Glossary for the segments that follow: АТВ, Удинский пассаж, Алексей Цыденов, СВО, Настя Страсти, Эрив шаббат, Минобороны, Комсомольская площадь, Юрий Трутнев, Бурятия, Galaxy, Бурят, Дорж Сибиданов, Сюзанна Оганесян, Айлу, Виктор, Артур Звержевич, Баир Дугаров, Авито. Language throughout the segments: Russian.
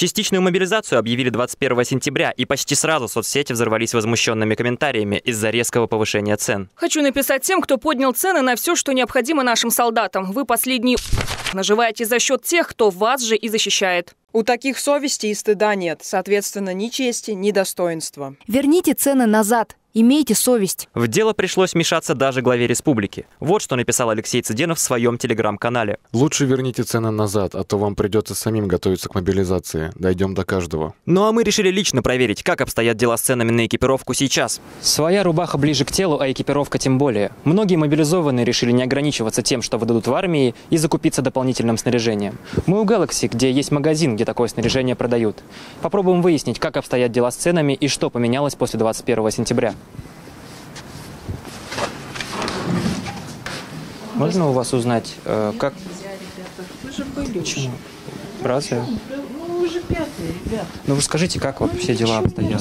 Частичную мобилизацию объявили 21 сентября, и почти сразу соцсети взорвались возмущенными комментариями из-за резкого повышения цен. «Хочу написать тем, кто поднял цены на все, что необходимо нашим солдатам. Вы последние наживаете за счет тех, кто вас же и защищает». У таких совести и стыда нет, соответственно, ни чести, ни достоинства. Верните цены назад, имейте совесть. В дело пришлось вмешаться даже главе республики. Вот что написал Алексей Цыденов в своем телеграм-канале. «Лучше верните цены назад, а то вам придется самим готовиться к мобилизации. Дойдем до каждого». Ну а мы решили лично проверить, как обстоят дела с ценами на экипировку сейчас. Своя рубаха ближе к телу, а экипировка тем более. Многие мобилизованные решили не ограничиваться тем, что выдадут в армии, и закупиться дополнительным снаряжением. Мы у Galaxy, где есть магазин, где такое снаряжение продают. Попробуем выяснить, как обстоят дела с ценами и что поменялось после 21 сентября. Можно у вас узнать, как... Нельзя, ребята. Вы же были. Почему? Разве? Ну, вы же пятые, ребята. Ну, вы скажите, как вот все дела обстоят?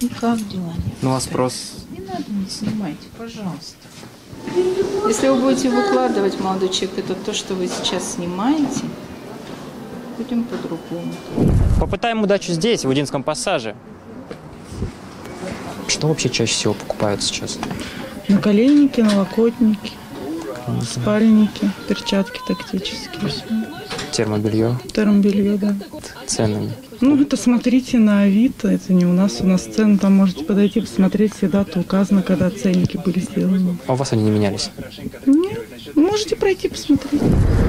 Никак дела нет. Ну, а спрос? Не надо, не снимайте, пожалуйста. Если вы будете выкладывать, молодой человек, это то, что вы сейчас снимаете, будем по-другому. Попытаем удачу здесь, в Удинском пассаже. Что вообще чаще всего покупают сейчас? Наколенники, налокотники, спальники, перчатки тактические. Термобелье? Термобелье, да. Ценами? Ну, это смотрите на Авито, это не у нас цены, там можете подойти посмотреть, все даты указаны, когда ценники были сделаны. А у вас они не менялись? Нет, можете пройти посмотреть.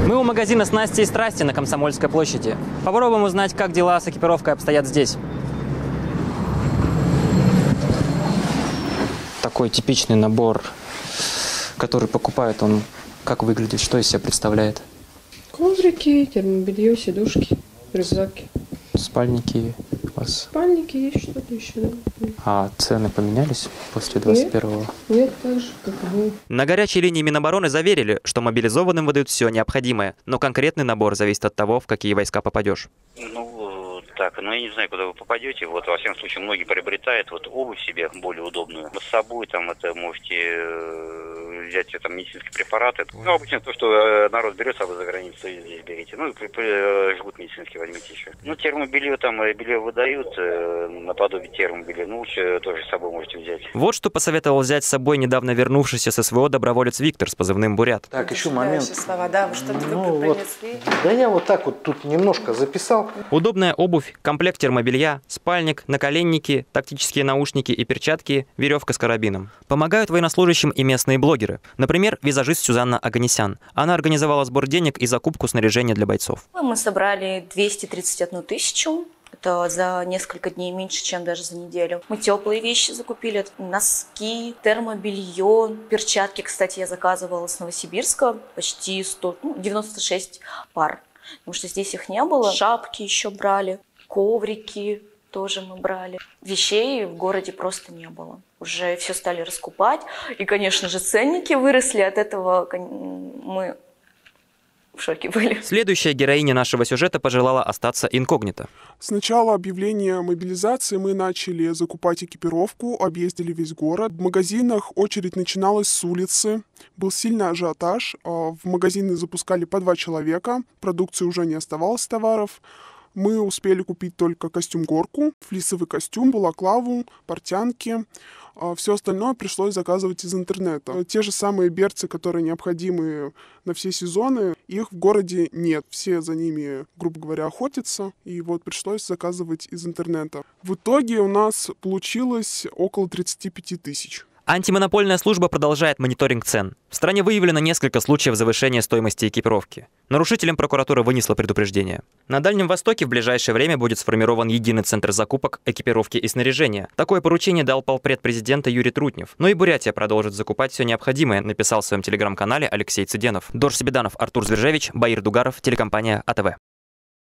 Мы у магазина с Настей Страсти на Комсомольской площади. Попробуем узнать, как дела с экипировкой обстоят здесь. Такой типичный набор, который покупают, он как выглядит, что из себя представляет? Коврики, термобелье, сидушки, рюкзаки. Спальники у вас? Спальники есть, что-то еще. Да. А цены поменялись после 21-го? Нет, так же, как и было. На горячей линии Минобороны заверили, что мобилизованным выдают все необходимое, но конкретный набор зависит от того, в какие войска попадешь. Так, ну я не знаю, куда вы попадете. Вот, во всяком случае, многие приобретают вот обувь себе более удобную. С собой там это можете взять там медицинские препараты. Ну, обычно то, что народ берет с собой за границу, и здесь берите. Ну, и жгут медицинский возьмите еще. Ну, термобелье там, белье выдают наподобие термобелья. Ну, лучше тоже с собой можете взять. Вот что посоветовал взять с собой недавно вернувшийся с СВО доброволец Виктор с позывным «Бурят». Так, еще момент. Слова, да, вы что-то принесли? Да я вот так вот тут немножко записал. Удобная обувь, комплект термобелья, спальник, наколенники, тактические наушники и перчатки, веревка с карабином. Помогают военнослужащим и местные блогеры. Например, визажист Сюзанна Оганесян. Она организовала сбор денег и закупку снаряжения для бойцов. Мы собрали 231 тысячу. Это за несколько дней меньше, чем даже за неделю. Мы теплые вещи закупили. Носки, термобелье, перчатки. Кстати, я заказывала с Новосибирска почти 96 пар. Потому что здесь их не было. Шапки еще брали. Коврики тоже мы брали. Вещей в городе просто не было. Уже все стали раскупать. И, конечно же, ценники выросли. От этого мы в шоке были. Следующая героиня нашего сюжета пожелала остаться инкогнито. С начала объявления мобилизации мы начали закупать экипировку, объездили весь город. В магазинах очередь начиналась с улицы. Был сильный ажиотаж. В магазины запускали по 2 человека. Продукции уже не оставалось, товаров. Мы успели купить только костюм-горку, флисовый костюм, балаклаву, портянки. Все остальное пришлось заказывать из интернета. Те же самые берцы, которые необходимы на все сезоны, их в городе нет. Все за ними, грубо говоря, охотятся, и вот пришлось заказывать из интернета. В итоге у нас получилось около 35 тысяч. Антимонопольная служба продолжает мониторинг цен. В стране выявлено несколько случаев завышения стоимости экипировки. Нарушителям прокуратура вынесла предупреждение. На Дальнем Востоке в ближайшее время будет сформирован единый центр закупок, экипировки и снаряжения. Такое поручение дал полпред президента Юрий Трутнев. Но и Бурятия продолжит закупать все необходимое, написал в своем телеграм-канале Алексей Цыденов. Дорж Сибиданов, Артур Звержевич, Баир Дугаров, телекомпания АТВ.